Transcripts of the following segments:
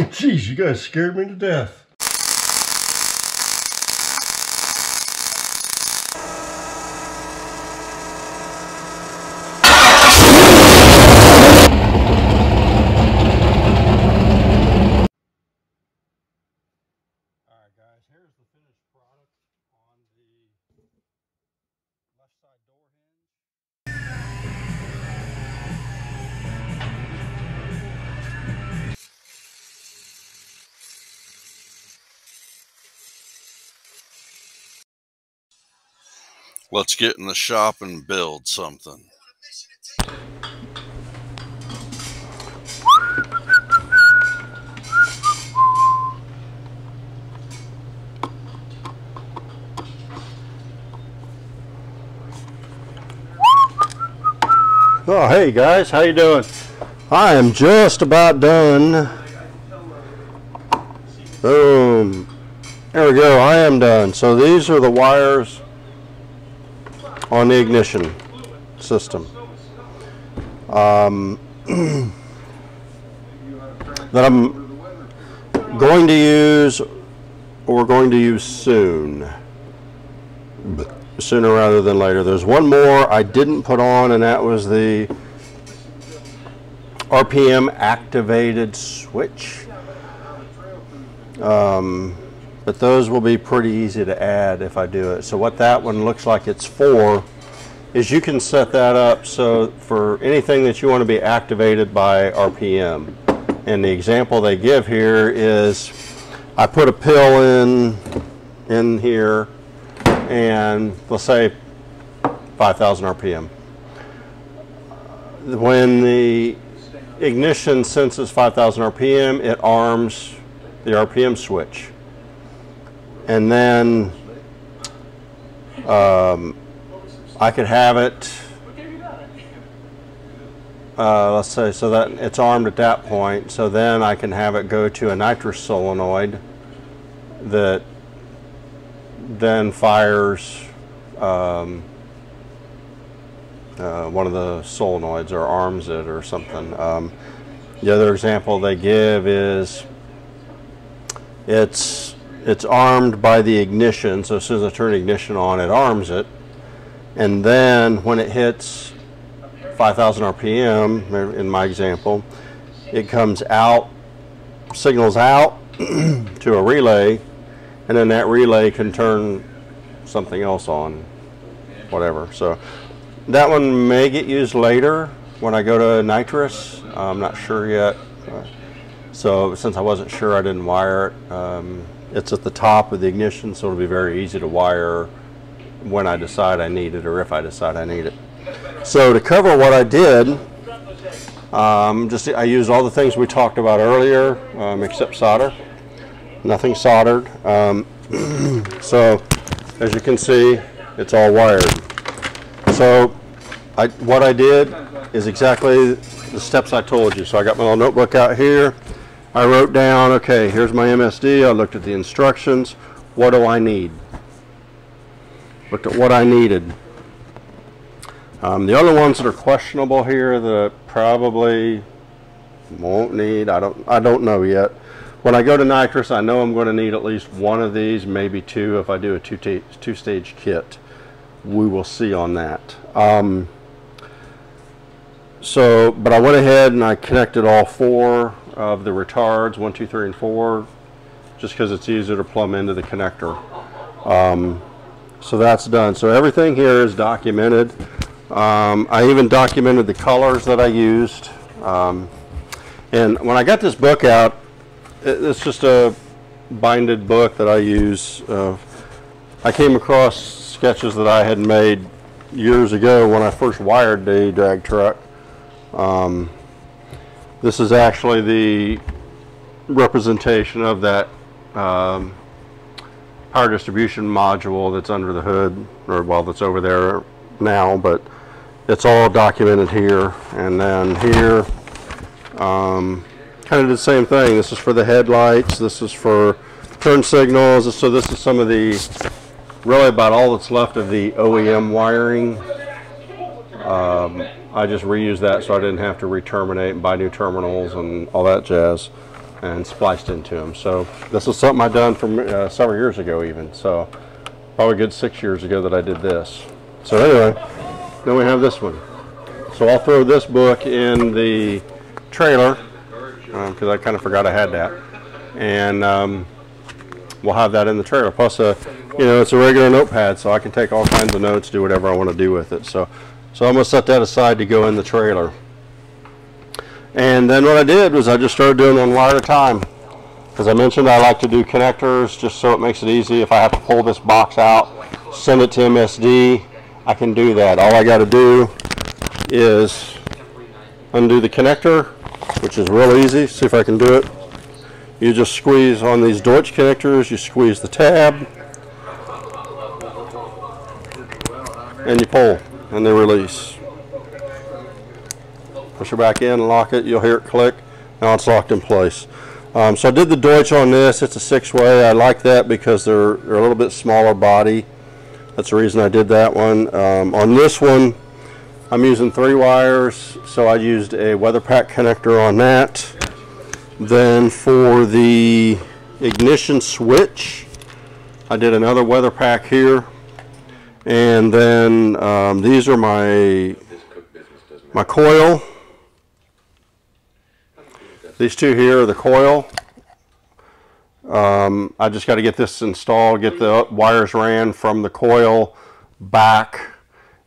Oh, geez, you guys scared me to death. Let's get in the shop and build something. Oh, hey guys, how you doing? I am just about done. Boom. There we go, I am done. So these are the wires on the ignition system that I'm going to use, or we're going to use soon, sooner rather than later. There's one more I didn't put on, and that was the RPM activated switch, but those will be pretty easy to add if I do it. So what that one looks like it's for is you can set that up so for anything that you want to be activated by RPM. And the example they give here is I put a pill in here and let's say 5,000 RPM. When the ignition senses 5,000 RPM, it arms the RPM switch. And then I could have it, let's say, so that it's armed at that point. So then I can have it go to a nitrous solenoid that then fires one of the solenoids or arms it or something. The other example they give is it's armed by the ignition, so as soon as I turn ignition on, it arms it. And then when it hits 5,000 RPM, in my example, it comes out, signals out to a relay, and then that relay can turn something else on, whatever. So that one may get used later when I go to nitrous. I'm not sure yet. So since I wasn't sure, I didn't wire it. It's at the top of the ignition, so it'll be very easy to wire when I decide I need it, or if I decide I need it. So to cover what I did, I used all the things we talked about earlier, except solder. Nothing soldered. So as you can see, it's all wired. So what I did is exactly the steps I told you. So I got my little notebook out here. I wrote down, okay, here's my MSD. I looked at the instructions. What do I need? Looked at what I needed. The other ones that are questionable here that I probably won't need, I don't know yet. When I go to nitrous, I know I'm going to need at least one of these, maybe two if I do a two-stage kit. We will see on that. So, but I went ahead and I connected all four of the retards, 1, 2, 3, and 4, just because it's easier to plumb into the connector. So that's done. So everything here is documented. I even documented the colors that I used. And when I got this book out, it's just a binded book that I use. I came across sketches that I had made years ago when I first wired the drag truck. This is actually the representation of that power distribution module that's under the hood, or well, that's over there now, but it's all documented here. And then here, kind of the same thing. This is for the headlights, this is for turn signals. So this is some of the, really about all that's left of the OEM wiring. I just reused that so I didn't have to re-terminate and buy new terminals and all that jazz. and spliced into them. So this was something I done from several years ago even. So probably a good 6 years ago that I did this. So anyway, then we have this one. So I'll throw this book in the trailer because I kind of forgot I had that. And we'll have that in the trailer. Plus, you know, it's a regular notepad, so I can take all kinds of notes, do whatever I want to do with it. So I'm going to set that aside to go in the trailer. And then what I did was I just started doing one wire at a time. As I mentioned, I like to do connectors just so it makes it easy. If I have to pull this box out, send it to MSD, I can do that. All I got to do is undo the connector, which is real easy. See if I can do it. You just squeeze on these Deutsch connectors, you squeeze the tab, and you pull, and they release. Push it back in and lock it. You'll hear it click. Now it's locked in place. So I did the Deutsch on this. It's a 6-way. I like that because they're a little bit smaller body. That's the reason I did that one. On this one, I'm using 3 wires. So I used a weather pack connector on that. Then for the ignition switch, I did another weather pack here. And then these are my coil. These two here are the coil. I just got to get this installed, get the wires ran from the coil back,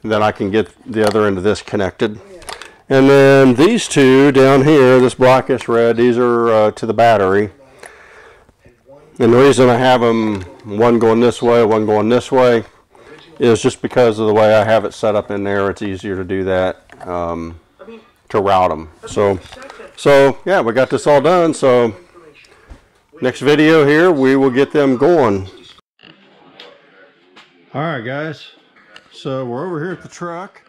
and then I can get the other end of this connected. And then these two down here, this black is red, these are to the battery. And the reason I have them, one going this way, one going this way, is just because of the way I have it set up in there. It's easier to do that, to route them. So yeah, we got this all done. So next video here, we will get them going. All right, guys. So we're over here at the truck,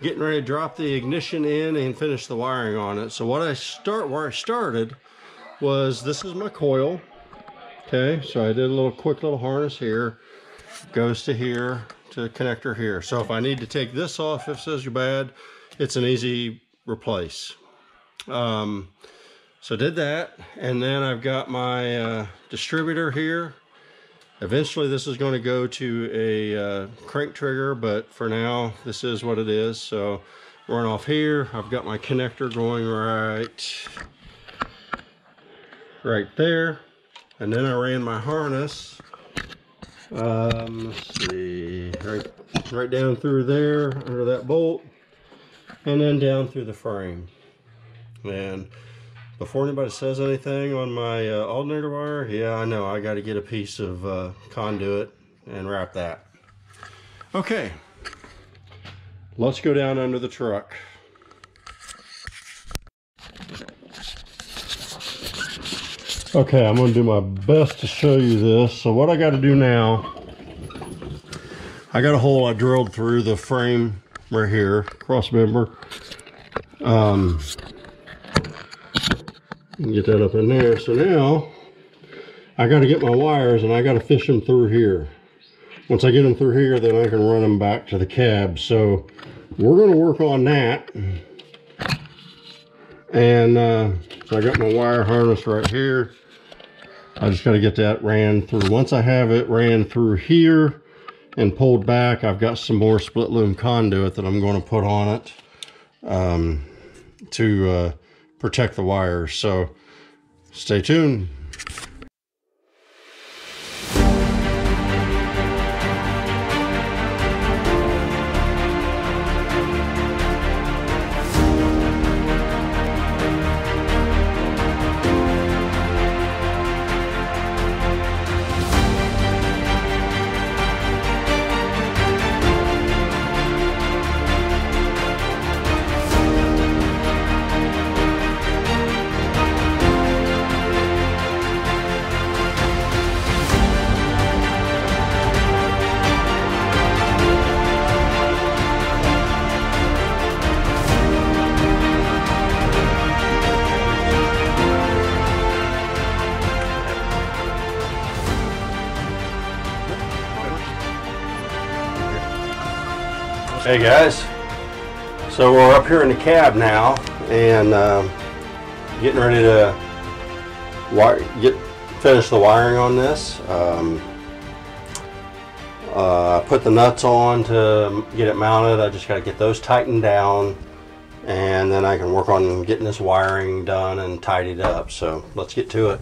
getting ready to drop the ignition in and finish the wiring on it. So where I started was, this is my coil. Okay, so I did a quick little harness here. Goes to here, to the connector here. So if I need to take this off, if this is bad, it's an easy replace. So did that, and then I've got my distributor here. Eventually this is going to go to a crank trigger, but for now this is what it is. So run off here. I've got my connector going right there, and then I ran my harness let's see, right down through there under that bolt, and then down through the frame. And before anybody says anything on my alternator wire, yeah, I know I got to get a piece of conduit and wrap that. Okay, let's go down under the truck. Okay, I'm going to do my best to show you this. So what I got to do now, I got a hole I drilled through the frame right here, cross member. Get that up in there. So now I got to get my wires and I got to fish them through here. Once I get them through here, then I can run them back to the cab. So we're going to work on that. And so I got my wire harness right here. I just got to get that ran through. Once I have it ran through here and pulled back, I've got some more split loom conduit that I'm going to put on it to protect the wires. So stay tuned. Hey guys, so we're up here in the cab now and getting ready to finish the wiring on this. Put the nuts on to get it mounted. I just got to get those tightened down, and then I can work on getting this wiring done and tidied up. So let's get to it.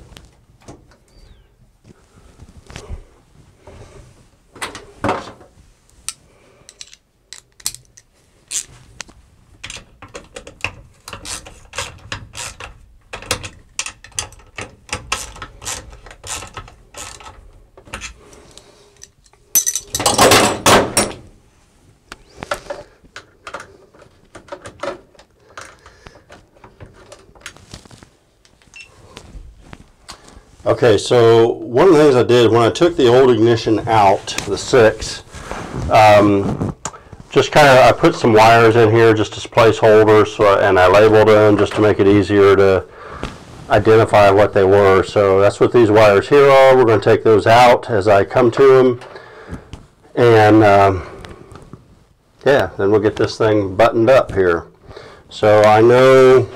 Okay, so one of the things I did when I took the old ignition out, the 6, just kind of, I put some wires in here just as placeholders, so, and I labeled them just to make it easier to identify what they were. So that's what these wires here are. We're going to take those out as I come to them, and yeah, then we'll get this thing buttoned up here. So I know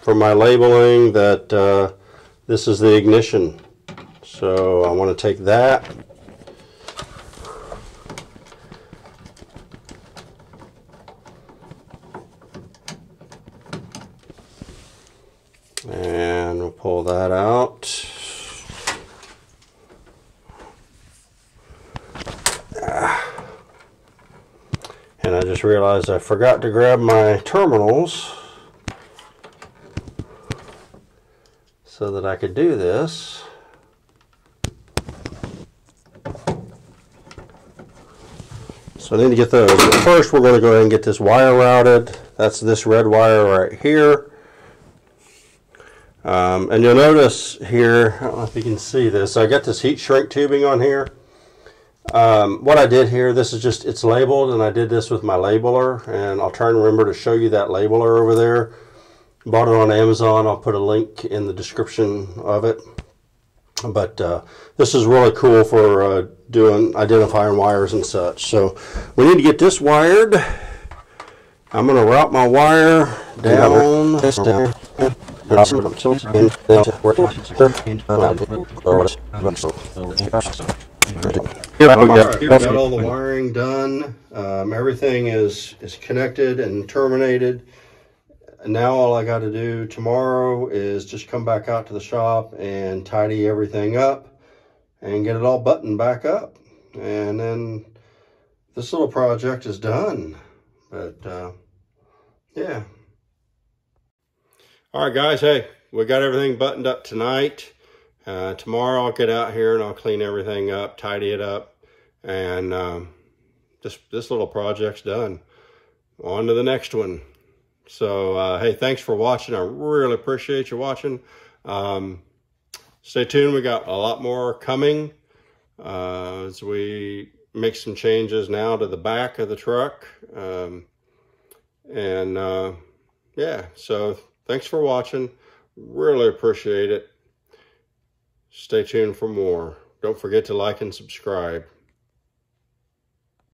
from my labeling that this is the ignition, so I want to take that. And we'll pull that out. And I just realized I forgot to grab my terminals, so that I could do this. So I need to get those. But first, we're going to go ahead and get this wire routed. That's this red wire right here. And you'll notice here, I don't know if you can see this, I got this heat shrink tubing on here. What I did here, this is just, it's labeled, and I did this with my labeler, and I'll try and remember to show you that labeler over there. Bought it on Amazon. I'll put a link in the description of it. But this is really cool for doing identifying wires and such. So we need to get this wired. I'm going to route my wire down. All right, we've got all the wiring done. Everything is connected and terminated. Now all I got to do tomorrow is just come back out to the shop and tidy everything up and get it all buttoned back up, and then this little project is done. But yeah, all right guys, hey, we got everything buttoned up tonight. Tomorrow I'll get out here and I'll clean everything up, tidy it up, and this little project's done. On to the next one. So, hey, thanks for watching. I really appreciate you watching. Stay tuned. We got a lot more coming as we make some changes now to the back of the truck. Yeah, so thanks for watching. Really appreciate it. Stay tuned for more. Don't forget to like and subscribe.